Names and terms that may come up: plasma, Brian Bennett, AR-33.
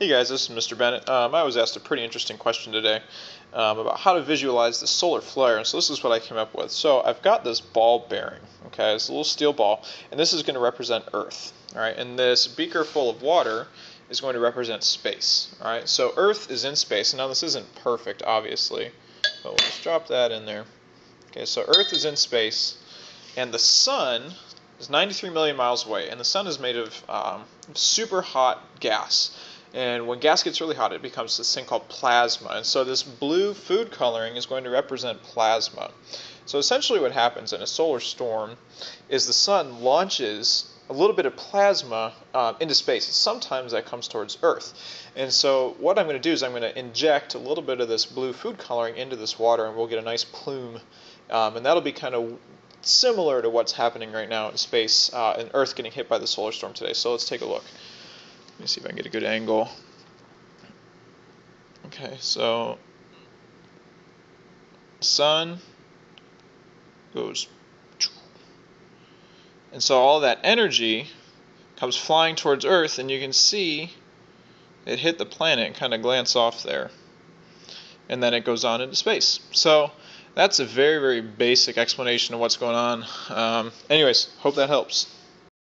Hey guys, this is Mr. Bennett. I was asked a pretty interesting question today about how to visualize the solar flare, and so this is what I came up with. So I've got this ball bearing, okay, it's a little steel ball, and this is going to represent Earth, all right, and this beaker full of water is going to represent space, all right, so Earth is in space. Now this isn't perfect, obviously, but we'll just drop that in there. Okay, so Earth is in space, and the sun is 93 million miles away, and the sun is made of super hot gas. And when gas gets really hot, it becomes this thing called plasma. And so this blue food coloring is going to represent plasma. So essentially what happens in a solar storm is the sun launches a little bit of plasma into space. And sometimes that comes towards Earth. And so what I'm going to do is I'm going to inject a little bit of this blue food coloring into this water, and we'll get a nice plume. And that'll be kind of similar to what's happening right now in space and Earth getting hit by the solar storm today. So let's take a look. Let me see if I can get a good angle. Okay, so sun goes, and so all that energy comes flying towards Earth, and you can see it hit the planet and kind of glance off there, and then it goes on into space. So that's a very, very basic explanation of what's going on. Anyways, hope that helps.